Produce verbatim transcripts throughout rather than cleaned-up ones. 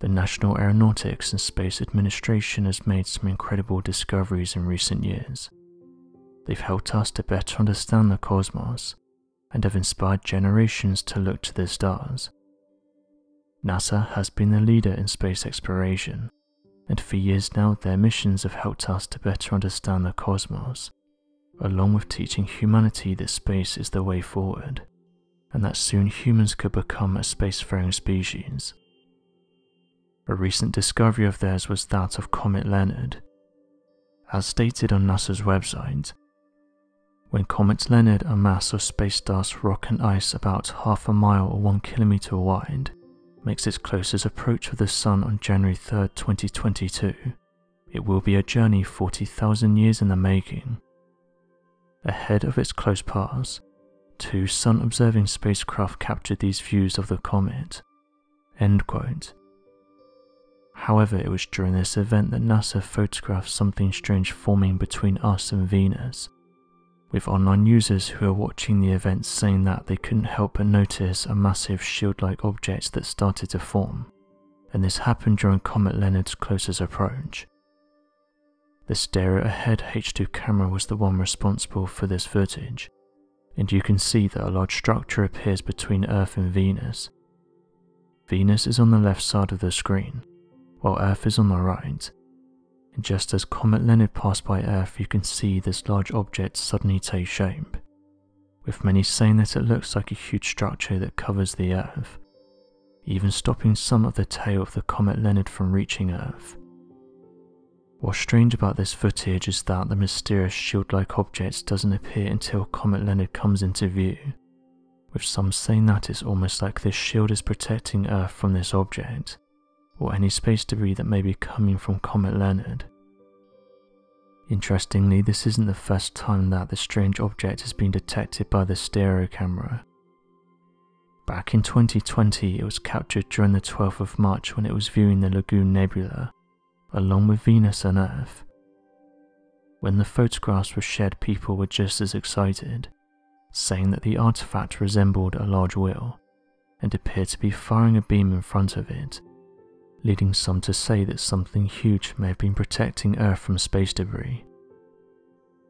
The National Aeronautics and Space Administration has made some incredible discoveries in recent years. They've helped us to better understand the cosmos, and have inspired generations to look to the stars. NASA has been the leader in space exploration, and for years now their missions have helped us to better understand the cosmos, along with teaching humanity that space is the way forward, and that soon humans could become a spacefaring species. A recent discovery of theirs was that of Comet Leonard. As stated on NASA's website, when Comet Leonard, a mass of space dust, rock and ice about half a mile or one kilometer wide, makes its closest approach with the Sun on January third, twenty twenty-two, it will be a journey forty thousand years in the making. Ahead of its close pass, two Sun-observing spacecraft captured these views of the comet." End quote. However, it was during this event that NASA photographed something strange forming between us and Venus, with online users who were watching the event saying that they couldn't help but notice a massive shield-like object that started to form, and this happened during Comet Leonard's closest approach. The STEREO-B H two camera was the one responsible for this footage, and you can see that a large structure appears between Earth and Venus. Venus is on the left side of the screen, while Earth is on the right, and just as Comet Leonard passed by Earth, you can see this large object suddenly take shape, with many saying that it looks like a huge structure that covers the Earth, even stopping some of the tail of the Comet Leonard from reaching Earth. What's strange about this footage is that the mysterious shield-like object doesn't appear until Comet Leonard comes into view, with some saying that it's almost like this shield is protecting Earth from this object, or any space debris that may be coming from Comet Leonard. Interestingly, this isn't the first time that this strange object has been detected by the stereo camera. Back in twenty twenty, it was captured during the twelfth of March when it was viewing the Lagoon Nebula, along with Venus and Earth. When the photographs were shared, people were just as excited, saying that the artifact resembled a large wheel, and appeared to be firing a beam in front of it, leading some to say that something huge may have been protecting Earth from space debris.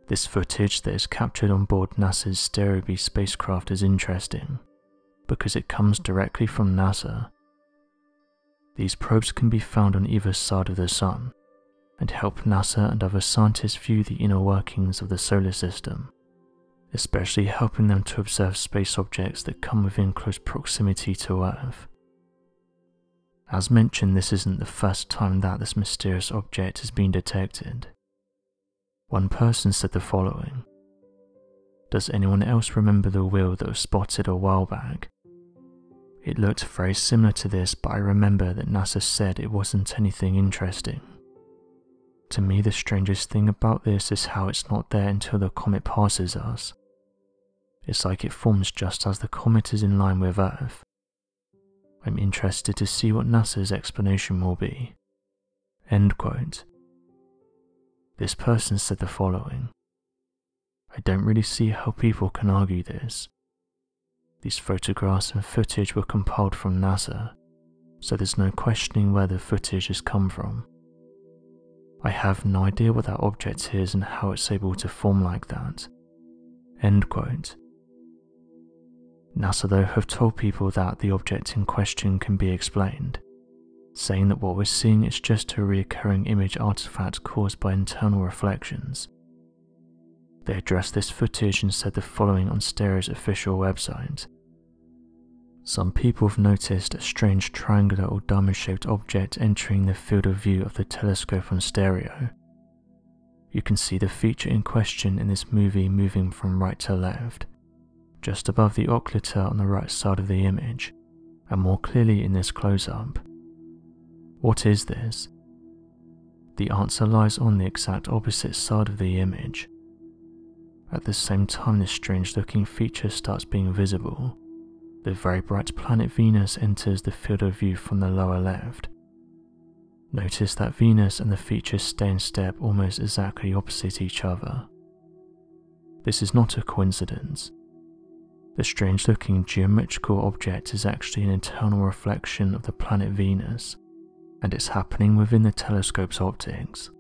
This footage that is captured on board NASA's STEREO-B spacecraft is interesting, because it comes directly from NASA. These probes can be found on either side of the Sun, and help NASA and other scientists view the inner workings of the solar system, especially helping them to observe space objects that come within close proximity to Earth. As mentioned, this isn't the first time that this mysterious object has been detected. One person said the following: "Does anyone else remember the wheel that was spotted a while back? It looked very similar to this, but I remember that NASA said it wasn't anything interesting. To me, the strangest thing about this is how it's not there until the comet passes us. It's like it forms just as the comet is in line with Earth. I'm interested to see what NASA's explanation will be." End quote. This person said the following: "I don't really see how people can argue this. These photographs and footage were compiled from NASA, so there's no questioning where the footage has come from. I have no idea what that object is and how it's able to form like that." End quote. NASA though have told people that the object in question can be explained, saying that what we're seeing is just a reoccurring image artifact caused by internal reflections. They addressed this footage and said the following on STEREO-B's official website: "Some people have noticed a strange triangular or diamond-shaped object entering the field of view of the telescope on STEREO. You can see the feature in question in this movie moving from right to left, just above the occultar on the right side of the image, and more clearly in this close-up. What is this? The answer lies on the exact opposite side of the image. At the same time this strange-looking feature starts being visible, the very bright planet Venus enters the field of view from the lower left. Notice that Venus and the feature stay in step almost exactly opposite each other. This is not a coincidence. The strange-looking geometrical object is actually an internal reflection of the planet Venus, and it's happening within the telescope's optics.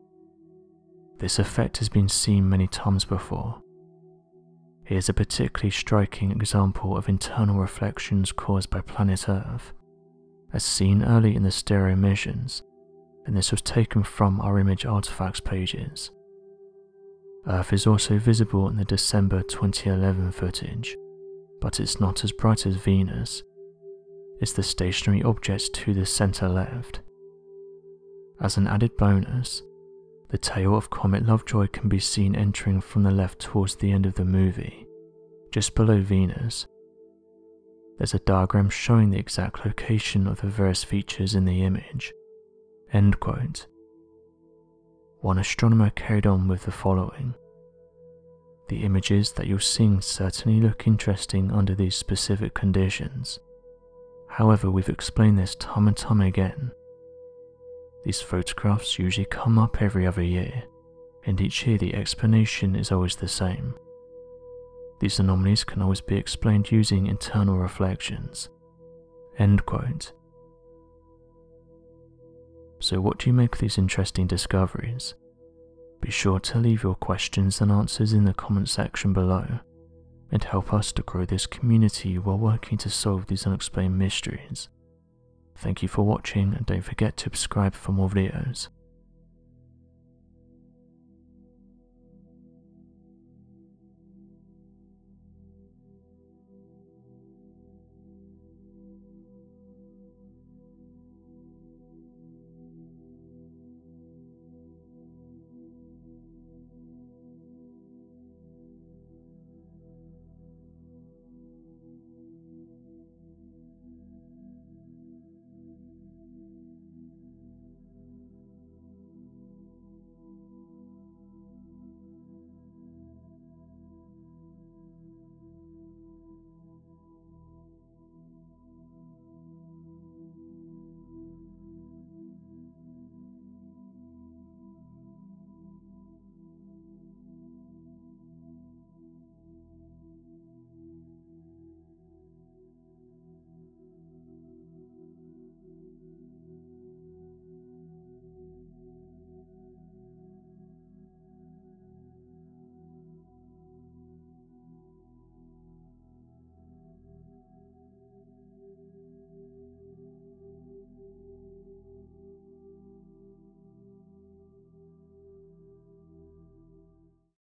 This effect has been seen many times before. It is a particularly striking example of internal reflections caused by planet Earth, as seen early in the STEREO missions, and this was taken from our image artifacts pages. Earth is also visible in the December twenty eleven footage, but it's not as bright as Venus. It's the stationary object to the center left. As an added bonus, the tail of Comet Lovejoy can be seen entering from the left towards the end of the movie, just below Venus. There's a diagram showing the exact location of the various features in the image. End quote. One astronomer carried on with the following. The images that you're seeing certainly look interesting under these specific conditions. However, we've explained this time and time again. These photographs usually come up every other year, and each year the explanation is always the same. These anomalies can always be explained using internal reflections. End quote. So what do you make of these interesting discoveries? Be sure to leave your questions and answers in the comment section below, and help us to grow this community while working to solve these unexplained mysteries. Thank you for watching, and don't forget to subscribe for more videos.